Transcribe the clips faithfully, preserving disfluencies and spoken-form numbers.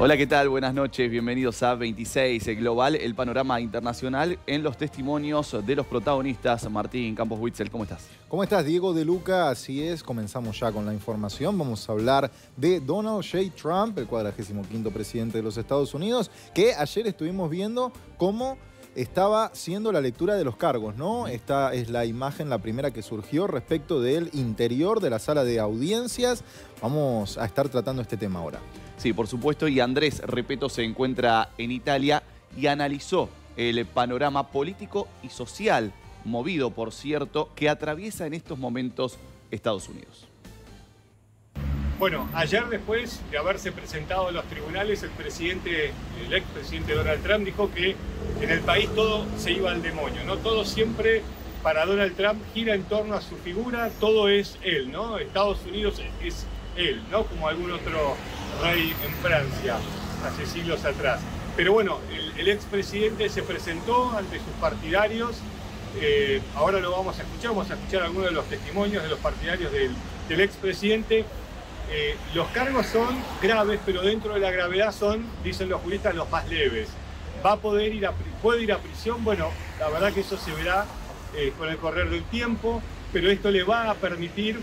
Hola, ¿qué tal? Buenas noches. Bienvenidos a veintiséis Global, el panorama internacional en los testimonios de los protagonistas. Martín Campos Witzel, ¿cómo estás? ¿Cómo estás, Diego de Luca? Así es, comenzamos ya con la información. Vamos a hablar de Donald J. Trump, el cuadragésimo quinto presidente de los Estados Unidos, que ayer estuvimos viendo cómo estaba siendo la lectura de los cargos, ¿no? Esta es la imagen, la primera que surgió respecto del interior de la sala de audiencias. Vamos a estar tratando este tema ahora. Sí, por supuesto, y Andrés, repito, se encuentra en Italia y analizó el panorama político y social, movido, por cierto, que atraviesa en estos momentos Estados Unidos. Bueno, ayer, después de haberse presentado en los tribunales, el presidente, el expresidente Donald Trump dijo que en el país todo se iba al demonio, ¿no? Todo siempre para Donald Trump gira en torno a su figura, todo es él, ¿no? Estados Unidos es él, ¿no? Como algún otro rey en Francia hace siglos atrás. Pero bueno, el, el expresidente se presentó ante sus partidarios, eh, ahora lo vamos a escuchar, vamos a escuchar algunos de los testimonios de los partidarios del, del expresidente. Eh, los cargos son graves, pero dentro de la gravedad son, dicen los juristas, los más leves. ¿Va a poder ir a, puede ir a prisión? Bueno, la verdad que eso se verá eh, con el correr del tiempo, pero esto le va a permitir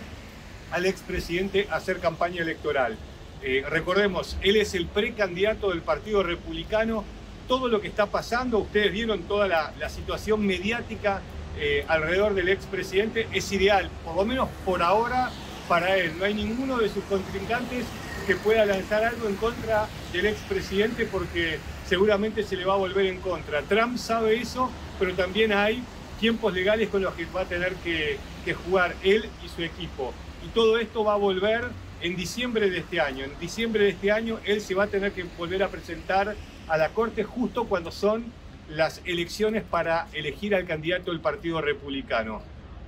al expresidente hacer campaña electoral. Eh, recordemos, él es el precandidato del Partido Republicano. Todo lo que está pasando, ustedes vieron toda la, la situación mediática eh, alrededor del expresidente, es ideal, por lo menos por ahora, para él. No hay ninguno de sus contrincantes que pueda lanzar algo en contra del expresidente porque seguramente se le va a volver en contra. Trump sabe eso, pero también hay tiempos legales con los que va a tener que, que jugar él y su equipo. Y todo esto va a volver en diciembre de este año. En diciembre de este año él se va a tener que volver a presentar a la Corte justo cuando son las elecciones para elegir al candidato del Partido Republicano.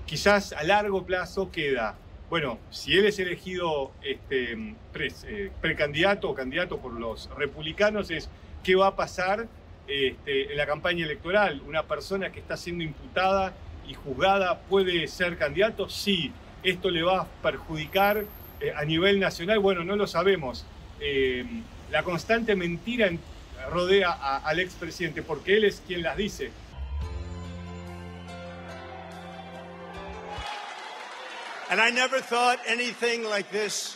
Quizás a largo plazo queda. Bueno, si él es elegido este, pre, eh, precandidato o candidato por los republicanos, es qué va a pasar este, en la campaña electoral. ¿Una persona que está siendo imputada y juzgada puede ser candidato? Sí. ¿Esto le va a perjudicar eh, a nivel nacional? Bueno, no lo sabemos. Eh, la constante mentira rodea a, al expresidente porque él es quien las dice. And I never thought anything like this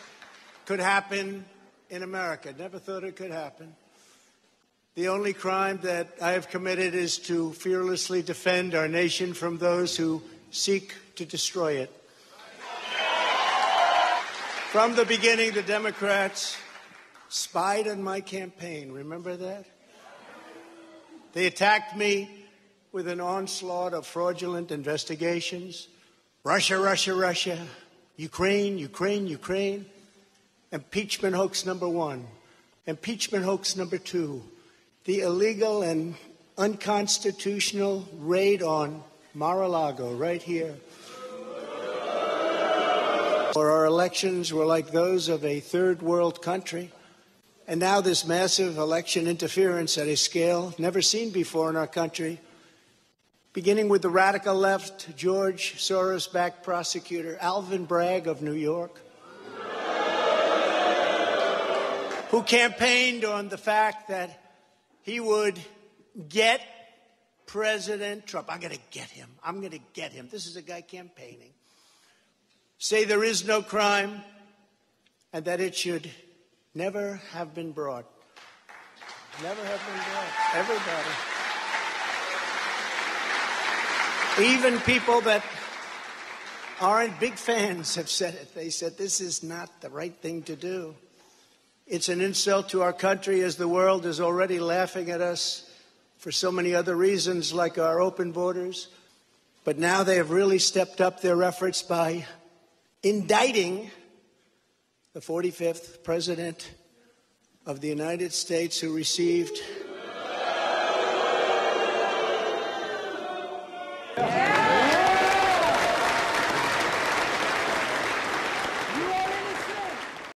could happen in America. Never thought it could happen. The only crime that I have committed is to fearlessly defend our nation from those who seek to destroy it. From the beginning, the Democrats spied on my campaign. Remember that? They attacked me with an onslaught of fraudulent investigations. Russia, Russia, Russia, Ukraine, Ukraine, Ukraine, impeachment hoax number one, impeachment hoax number two, the illegal and unconstitutional raid on Mar-a-Lago right here. Our elections were like those of a third world country, and now this massive election interference at a scale never seen before in our country. Beginning with the radical left, George Soros-backed prosecutor Alvin Bragg of New York, who campaigned on the fact that he would get President Trump. I'm going to get him. I'm going to get him. This is a guy campaigning. Say there is no crime and that it should never have been brought. Never have been brought. Everybody. Even people that aren't big fans have said it. They said this is not the right thing to do. It's an insult to our country as the world is already laughing at us for so many other reasons like our open borders. But now they have really stepped up their efforts by indicting the forty-fifth president of the United States who received